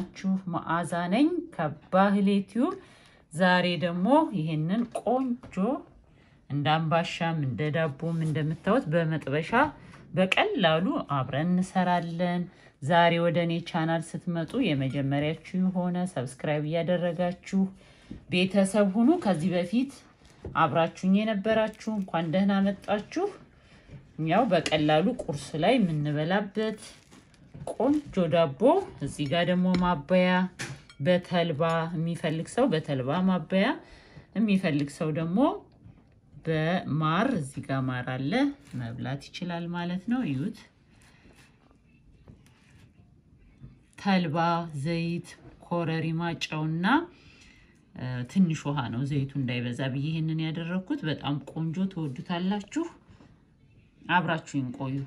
ናችሁ መዓዛ ነኝ ከባህል ዩቲዩብ ዛሬ ደግሞ ይሄንን ቆንጆ እንዳምባሻም እንደዳቦም እንደምታውት በመጥበሻ በቀላሉ አብረን እንሰራለን ዛሬ ወደኔ ቻናል ስትመጡ የመጀመሪያችሁ ሆነ ሰብስክራይብ ያደረጋችሁ ቤተሰብ ሁኑ ከዚህ በፊት አብራችሁኝ የነበራችሁ እንኳን ደህና መጣችሁ ያው በቀላሉ ቁርስ ላይ ምንበላበት ቆንጆ ዳቦ እዚህ ጋር ደሞ ማባያ በተልባ የሚፈልግ ሰው በተልባ ማባያ የሚፈልግ ሰው ደሞ በማር እዚህ ጋር ማር አለ መብላት ይችላል ማለት ነው እዩት ተልባ ዘይት ኮረሪማ ጨውና ትንሽ ውሃ ነው ዘይቱ እንዳይበዛ ብዬ ይሄንን ያደረኩት በጣም ቆንጆ ተወዱታላችሁ አብራችሁኝ ቆዩ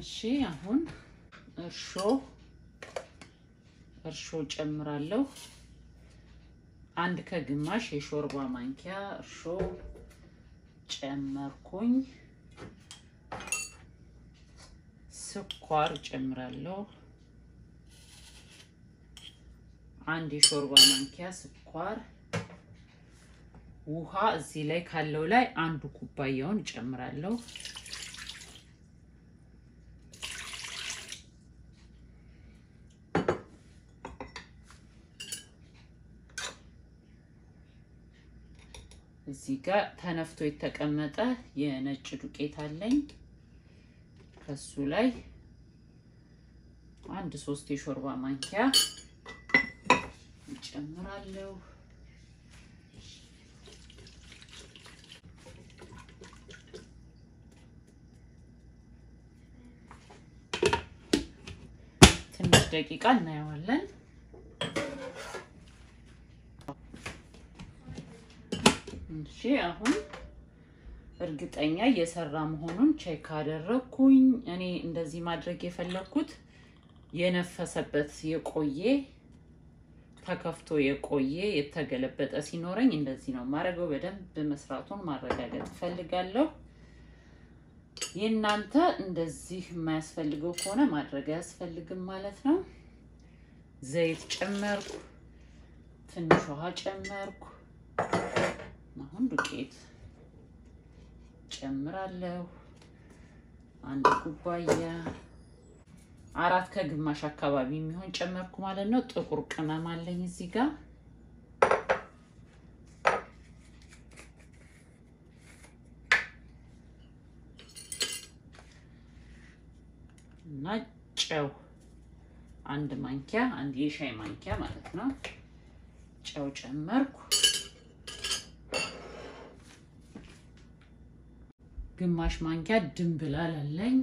እሺ አሁን እርሾ ጨምራለሁ አንድ ከግማሽ የሾርባ ማንኪያ እርሾ ጨመርኩኝ ስኳር ጨምራለሁ አንድ የሾርባ ማንኪያ ስኳር ውሃ እዚህ ላይ ካለው ላይ አንዱ ኩባያውን ጨምራለሁ እዚህ ጋር ተነፍቶ የተቀመጠ የነጭ ዱቄት አለኝ ከሱ ላይ አንድ 3 የሾርባ ማንኪያ ጨምራለሁ ትንሽ ደቂቃ እናየዋለን እሺ አሁን እርግጠኛ እየሰራ መሆኑን ቼክ አደረኩኝ እኔ እንደዚህ ማድረግ የፈለኩት የነፈሰበት የቆየ ተከፍቶ የቆየ የተገለበጠ ሲኖረኝ እንደዚህ ነው ማረጋው በደንብ መስራቱን ማረጋገጥ ፈልጋለሁ የእናንተ እንደዚህ ማያስፈልገው ከሆነ ማድረግ ያስፈልግም ማለት ነው ዘይት ጨመርኩ ትንሽ ውሃ ጨመርኩ አሁን ዱቄት ጨምራለሁ አንድ ኩባያ 4 ከግማሽ አካባቢ የሚሆን ጨመርኩ ማለት ነው ጥቁር ቅመም አለኝ እዚህ ጋር ጨው አንድ ማንኪያ አንድ የሻይ ማንኪያ ማለት ነው ጨው ጨመርኩ ግማሽ ማንኪያ ድንብላል አለኝ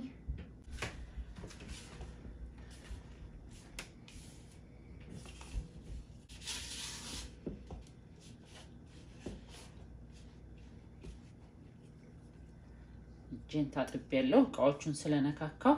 እጄን ታጥቤያለሁ እቃዎቹን ስለነካካው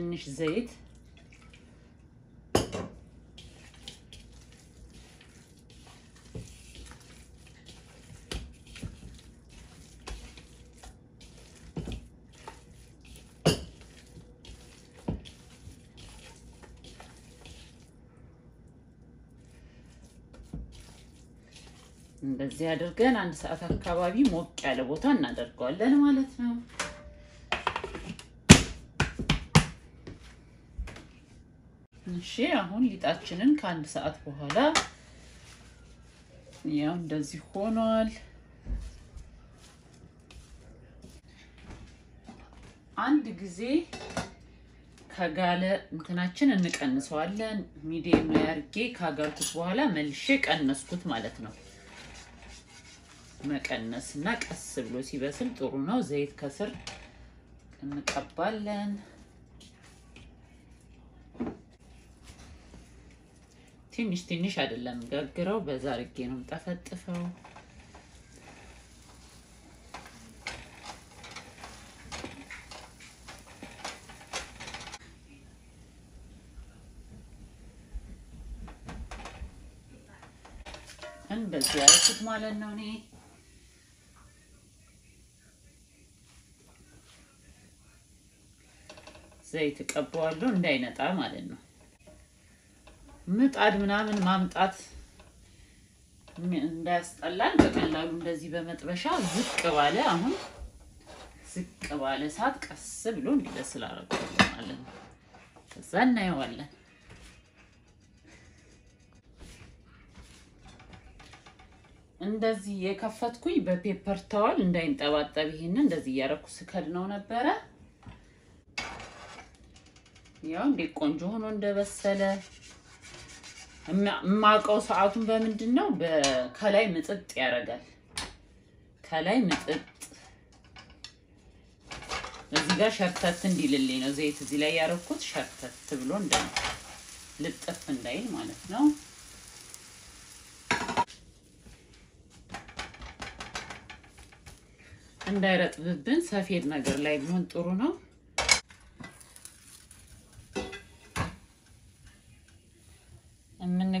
ትንሽ ዘይት እንደዚህ አድርገን አንድ ሰዓት አካባቢ ሞቅ ያለ ቦታ እናደርጋለን ማለት ነው እሺ አሁን ሊጣችንን ከአንድ ሰዓት በኋላ ያው እንደዚህ ሆኗል አንድ ጊዜ ከጋለ እንትናችን እንቀንሰዋለን ሚዲየም ላይ አርጌ ካጋርኩት በኋላ መልሼ ቀነስኩት ማለት ነው መቀነስና ቀስ ብሎ ሲበስል ጥሩ ነው ዘይት ከስር እንቀባለን ትንሽ ትንሽ አይደለም ጋግረው በዛ አርጌ ነው ተፈጥፈው And that's why I put my noni. They took a poor loon day at Amadin. Mut Adminam and Mammt at Mindest a lantern and Lagum does even met Russia. Zikavale, Zikavale's hat, a sibloon, the Salar of Alan. The Sun Nayawala. እንደዚህ የከፈትኩኝ በፔፐር ታውል እንዳይንጠባጠብ ይሄንን እንደዚህ ያረኩ ስከድ ነው ነበር ያው እንደ ቆንጆ ሆኖ እንደበሰለ ማማቀው ሰዓቱን በመንድነው በከላይ ምጥጥ ያረጋል ከላይ ምጥጥ እዚህ ጋር ሸርተት እንዲልልኝ ነው ዘይት እዚህ ላይ ያረኩት ሸርተት ብሎ ልጥፍ እንዳይል ማለት ነው And I read the bin, Safir Nagar, like Monturuno. And then I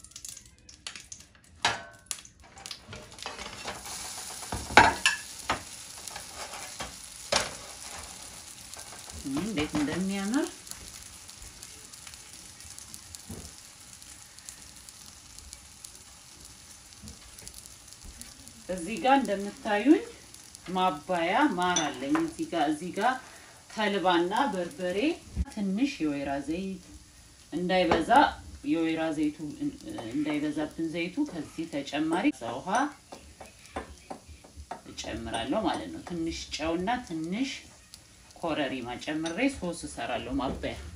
እንዴት እንደሚያምር እዚህ ጋር እንደምታዩኝ ማባያ ማር አለኝ እዚህ ጋር ተልባና በርበሬ ትንሽ የወይራ ዘይት እንዳይበዛ የወይራ ዘይቱ እንዳይበዛብን ዘይቱ ከዚህ ተጨማሪ ዛውሃ እጨምራለሁ ማለት ነው ትንሽ ጨውና ትንሽ ኮረሪማ ጨምሬ ሶስ እሰራለሁ ማባያ